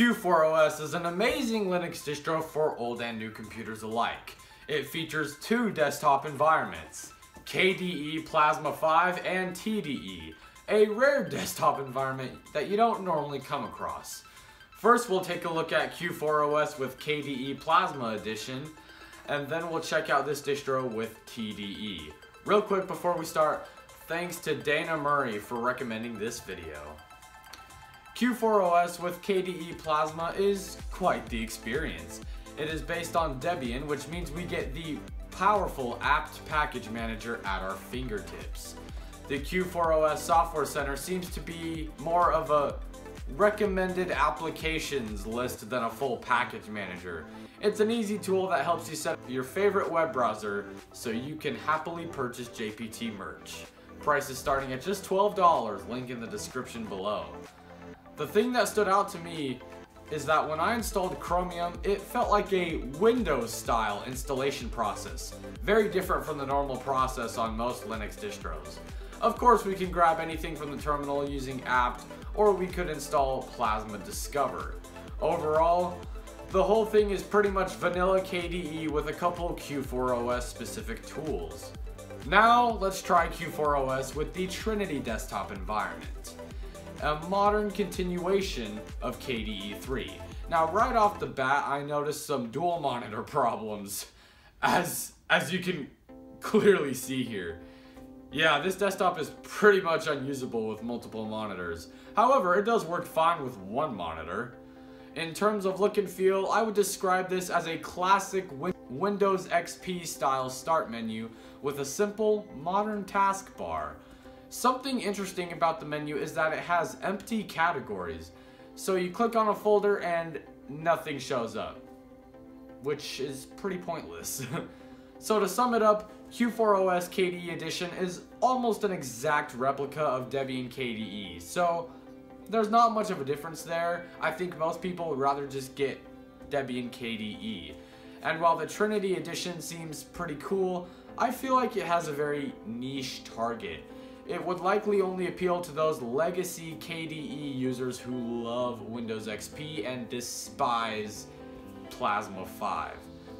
Q4OS is an amazing Linux distro for old and new computers alike. It features two desktop environments, KDE Plasma 5 and TDE, a rare desktop environment that you don't normally come across. First, we'll take a look at Q4OS with KDE Plasma Edition, and then we'll check out this distro with TDE. Real quick before we start, thanks to Dana Murray for recommending this video. Q4OS with KDE Plasma is quite the experience. It is based on Debian, which means we get the powerful apt package manager at our fingertips. The Q4OS Software Center seems to be more of a recommended applications list than a full package manager. It's an easy tool that helps you set up your favorite web browser so you can happily purchase JPT merch. Price is starting at just $12, link in the description below. The thing that stood out to me is that when I installed Chromium, it felt like a Windows style installation process, very different from the normal process on most Linux distros. Of course, we can grab anything from the terminal using apt, or we could install Plasma Discover. Overall, the whole thing is pretty much vanilla KDE with a couple Q4OS specific tools. Now, let's try Q4OS with the Trinity desktop environment, a modern continuation of KDE 3. Now, right off the bat, I noticed some dual monitor problems, as you can clearly see here. Yeah, this desktop is pretty much unusable with multiple monitors. However, it does work fine with one monitor. In terms of look and feel, I would describe this as a classic Windows XP style start menu with a simple, modern taskbar. Something interesting about the menu is that it has empty categories. So you click on a folder and nothing shows up, which is pretty pointless. So to sum it up, Q4OS KDE Edition is almost an exact replica of Debian KDE, so there's not much of a difference there. I think most people would rather just get Debian KDE. And while the Trinity Edition seems pretty cool, I feel like it has a very niche target. It would likely only appeal to those legacy KDE users who love Windows XP and despise Plasma 5.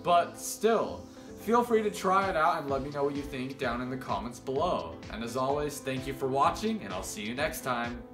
But still, feel free to try it out and let me know what you think down in the comments below. And as always, thank you for watching, and I'll see you next time.